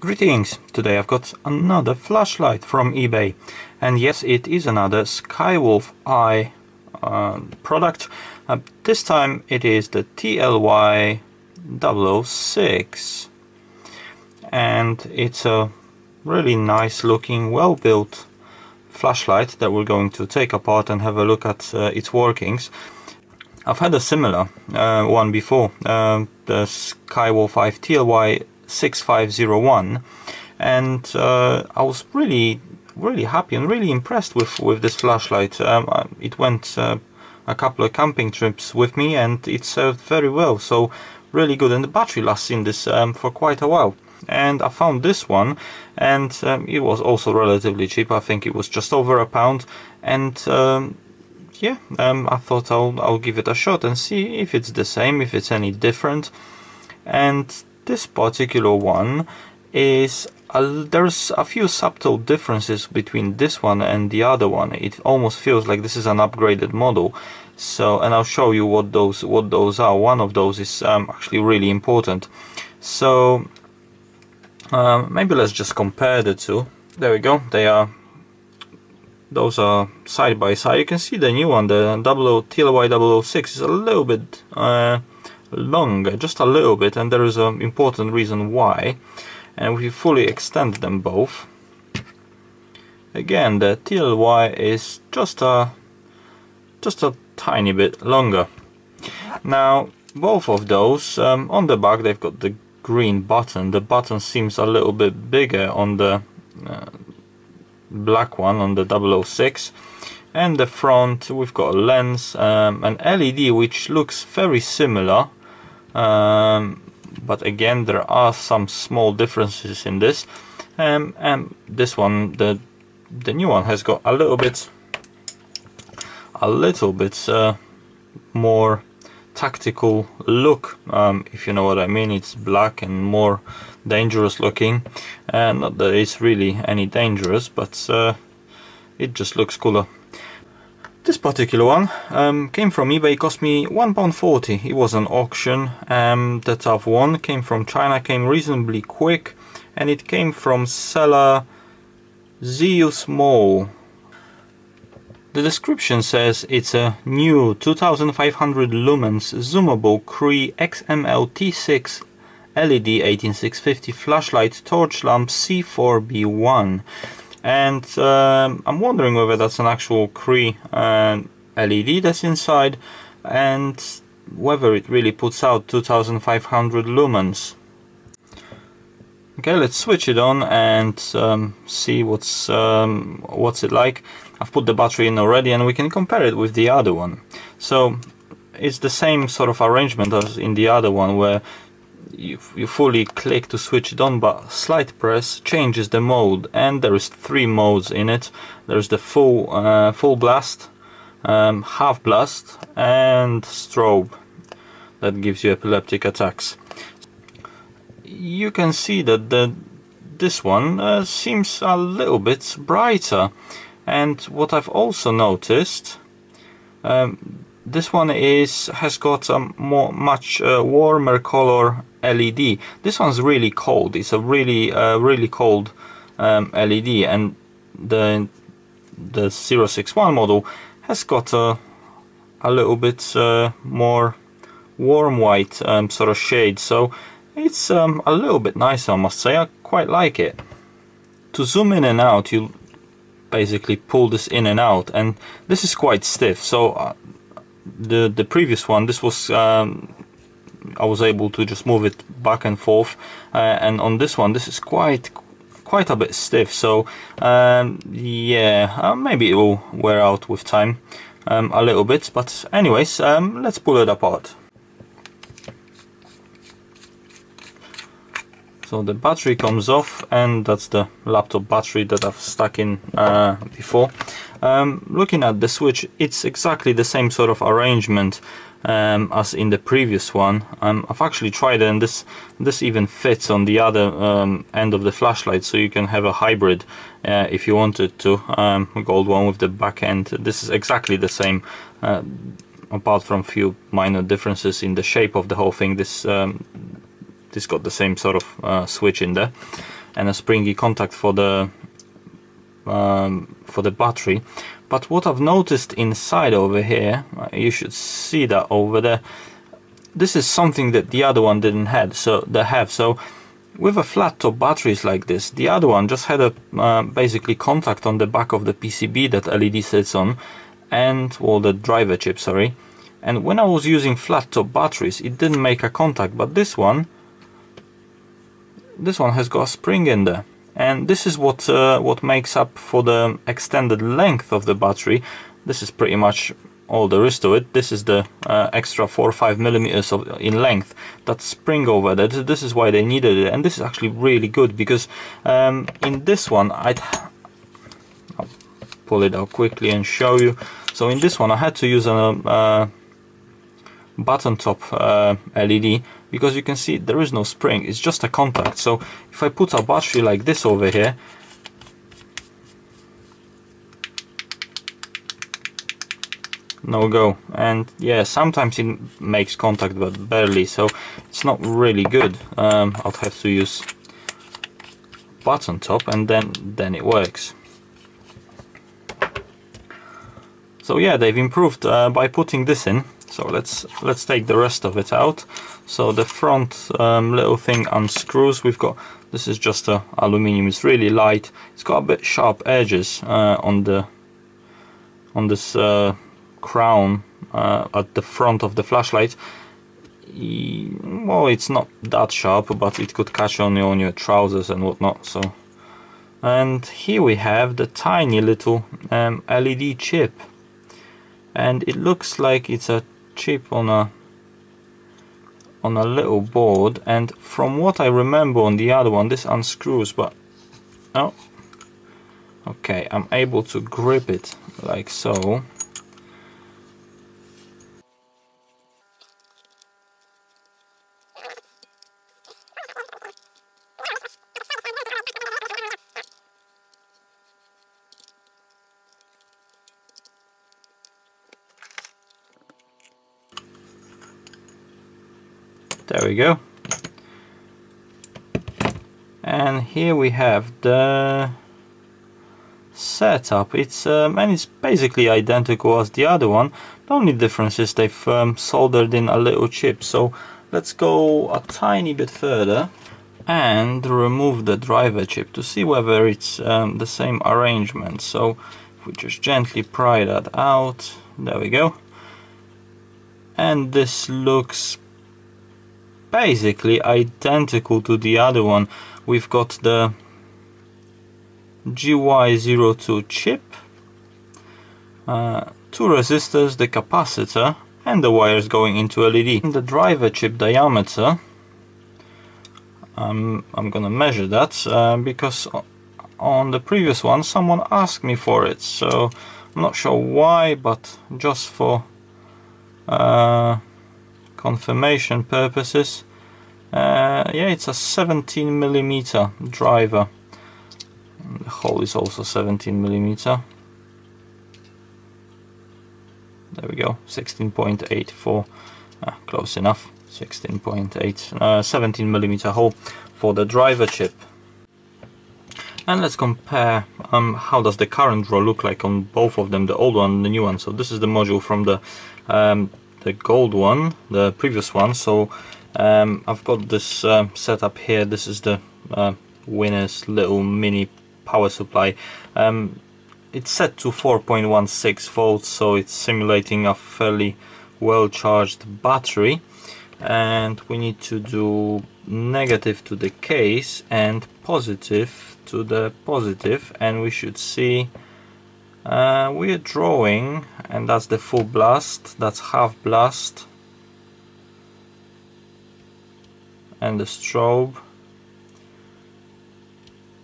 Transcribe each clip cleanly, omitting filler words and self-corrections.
Greetings! Today I've got another flashlight from eBay, and yes, it is another Skywolfeye product. This time it is the TLY-6501, and it's a really nice looking, well built flashlight that we're going to take apart and have a look at its workings. I've had a similar one before, the Skywolfeye TLY-6501, and I was really happy and really impressed with this flashlight. It went a couple of camping trips with me and it served very well, so really good, and the battery lasts in this for quite a while. And I found this one, and it was also relatively cheap. I think it was just over £1, and yeah, I thought I'll give it a shot and see if it's the same, if it's any different. And this particular one is there's a few subtle differences between this one and the other one. It almost feels like this is an upgraded model. So, and I'll show you what those are. One of those is actually really important. So maybe let's just compare the two. There we go. They are. Those are side by side. You can see the new one, the TLY-6501, is a little bit longer, just a little bit, and there is an important reason why. And we fully extend them both. Again, the TLY is just a tiny bit longer. Now, both of those on the back, they've got the green button. The button seems a little bit bigger on the black one, on the 006. And the front, we've got a lens, an LED, which looks very similar. But again, there are some small differences in this, and this one, the new one, has got a little bit more tactical look, if you know what I mean. It's black and more dangerous looking, and not that it's really any dangerous, but it just looks cooler. This particular one came from eBay, cost me £1.40. It was an auction that I've won. Came from China, came reasonably quick, and it came from seller Zeus Mall. The description says it's a new 2500 lumens zoomable Cree XML T6 LED 18650 flashlight torch lamp C4B1. And I'm wondering whether that's an actual Cree LED that's inside, and whether it really puts out 2500 lumens. Okay, let's switch it on and see what's it like. I've put the battery in already, and we can compare it with the other one. So it's the same sort of arrangement as in the other one, where you fully click to switch it on, but slight press changes the mode, and there is 3 modes in it. There's the full blast, half blast, and strobe that gives you epileptic attacks. You can see that this one seems a little bit brighter, and what I've also noticed, this one has got a much warmer color LED. This one's really cold. It's a really cold LED, and the 061 model has got a little bit more warm white sort of shade. So it's a little bit nicer, I must say. I quite like it. To zoom in and out, you basically pull this in and out, and this is quite stiff. So the previous one, this was I was able to just move it back and forth, and on this one, this is quite a bit stiff. So yeah, maybe it will wear out with time a little bit, but anyways, let's pull it apart. So the battery comes off, and that's the laptop battery that I've stuck in before. Looking at the switch, it's exactly the same sort of arrangement as in the previous one. I've actually tried it, and this even fits on the other end of the flashlight, so you can have a hybrid if you wanted to, a gold one with the back end. This is exactly the same, apart from a few minor differences in the shape of the whole thing. This got the same sort of switch in there. and a springy contact for the battery. But what I've noticed inside over here, you should see that over there, this is something that the other one didn't have. So with a flat top batteries like this, the other one just had a basically contact on the back of the PCB that LED sits on, and well, the driver chip, sorry. And when I was using flat top batteries, it didn't make a contact, but this one has got a spring in there. And this is what makes up for the extended length of the battery. This is pretty much all there is to it. This is the extra 4 or 5 millimeters in length, that spring over there. This is why they needed it, and this is actually really good, because in this one I'll pull it out quickly and show you. So in this one I had to use a button top LED, because you can see there is no spring, it's just a contact. So if I put a battery like this over here, no go, and yeah, sometimes it makes contact, but barely, so it's not really good. I'll have to use button top, and then it works. So yeah, they've improved by putting this in. So let's take the rest of it out. So the front little thing unscrews. We've got, this is just a aluminium, it's really light, it's got a bit sharp edges on this crown at the front of the flashlight. Well, it's not that sharp, but it could catch on your trousers and whatnot. So, and here we have the tiny little LED chip, and it looks like it's a chip on a little board. And from what I remember on the other one, this unscrews, but oh, okay, I'm able to grip it like so. There we go. And here we have the setup. It's and it's basically identical as the other one. The only difference is they've soldered in a little chip. So let's go a tiny bit further and remove the driver chip to see whether it's the same arrangement. So if we just gently pry that out, there we go. And this looks basically identical to the other one. We've got the GY02 chip, two resistors, the capacitor, and the wires going into LED. And the driver chip diameter, I'm gonna measure that because on the previous one someone asked me for it, so I'm not sure why, but just for confirmation purposes, yeah, it's a 17mm driver. The hole is also 17mm. There we go, 16.84, close enough. 16.8, 17mm hole for the driver chip. And let's compare how does the current draw look like on both of them, the old one and the new one. So this is the module from the gold one, the previous one. So I've got this setup here. This is the winner's little mini power supply. It's set to 4.16 volts, so it's simulating a fairly well charged battery. And we need to do negative to the case and positive to the positive, and we should see we're drawing, and that's the full blast, that's half blast, and the strobe.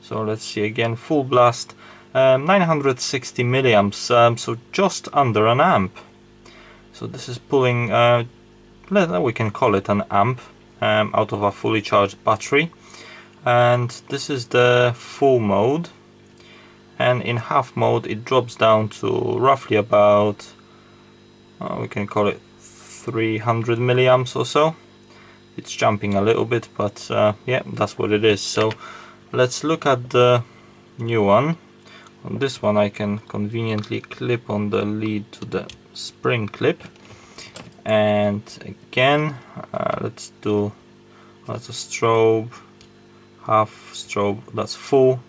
So let's see again, full blast, 960 milliamps, so just under an amp. So this is pulling, we can call it an amp, out of a fully charged battery. And this is the full mode. And in half mode it drops down to roughly about, we can call it 300 milliamps or so. It's jumping a little bit, but yeah, that's what it is. So Let's look at the new one. On this one I can conveniently clip on the lead to the spring clip, and again let's do a strobe, half strobe, that's full.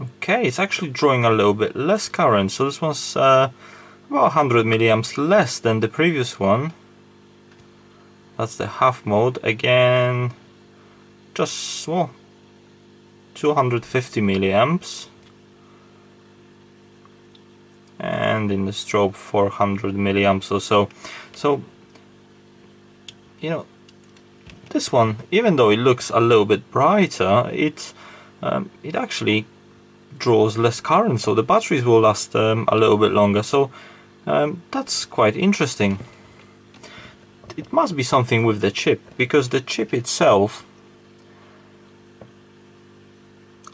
Okay, it's actually drawing a little bit less current, so this one's about 100 milliamps less than the previous one. That's the half mode. Again, just 250 milliamps, and in the strobe 400 milliamps or so. So, you know, this one, even though it looks a little bit brighter, it actually draws less current, so the batteries will last a little bit longer. So that's quite interesting. It must be something with the chip, because the chip itself,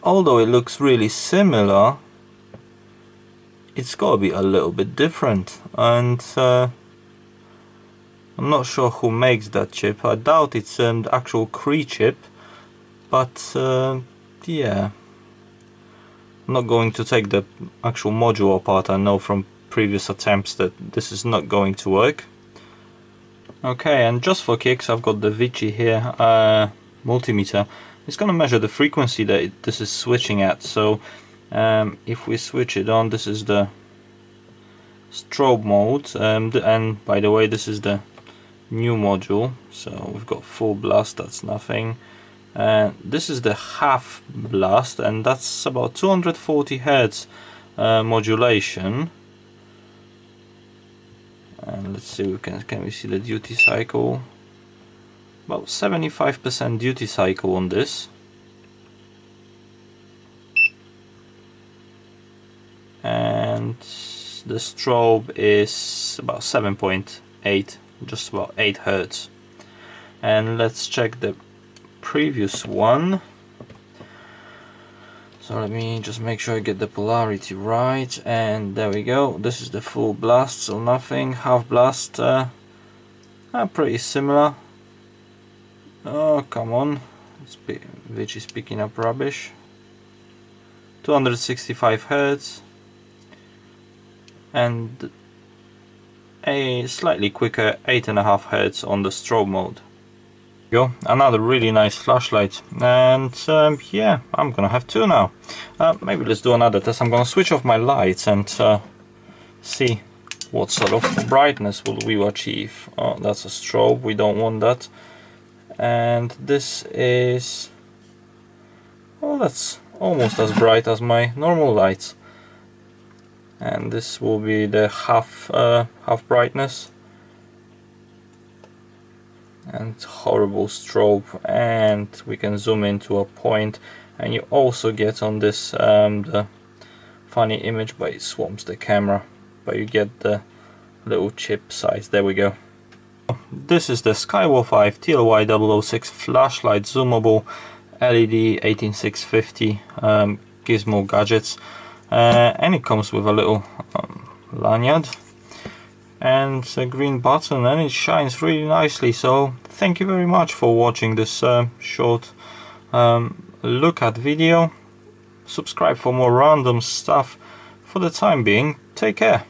although it looks really similar, it's got to be a little bit different. And I'm not sure who makes that chip. I doubt it's an actual Cree chip, but yeah, I'm not going to take the actual module apart. I know from previous attempts that this is not going to work. Okay, and just for kicks I've got the VG here, multimeter. It's going to measure the frequency that this is switching at. So if we switch it on, this is the strobe mode, and by the way, this is the new module, so we've got full blast, that's nothing. This is the half blast, and that's about 240 Hz modulation. And let's see, can we see the duty cycle? About 75% duty cycle on this. And the strobe is about 7.8, just about 8 Hz. And let's check the previous one. So let me just make sure I get the polarity right, and there we go. This is the full blast, so nothing. Half blast, pretty similar. Oh, come on, which is picking up rubbish. 265 Hz, and a slightly quicker 8.5 Hz on the strobe mode. Another really nice flashlight, and yeah, I'm gonna have two now. Maybe let's do another test. I'm gonna switch off my lights and see what sort of brightness will we achieve. Oh, that's a strobe, we don't want that. And this is, well, that's almost as bright as my normal lights. And this will be the half brightness. And horrible strobe, and we can zoom into a point, and you also get on this the funny image, but it swamps the camera, but you get the little chip size. There we go. This is the Skywolfeye TLY-006 flashlight, zoomable LED 18650 gizmo gadgets, and it comes with a little lanyard and a green button, and it shines really nicely. So thank you very much for watching this short look at video. Subscribe for more random stuff. For the time being, take care.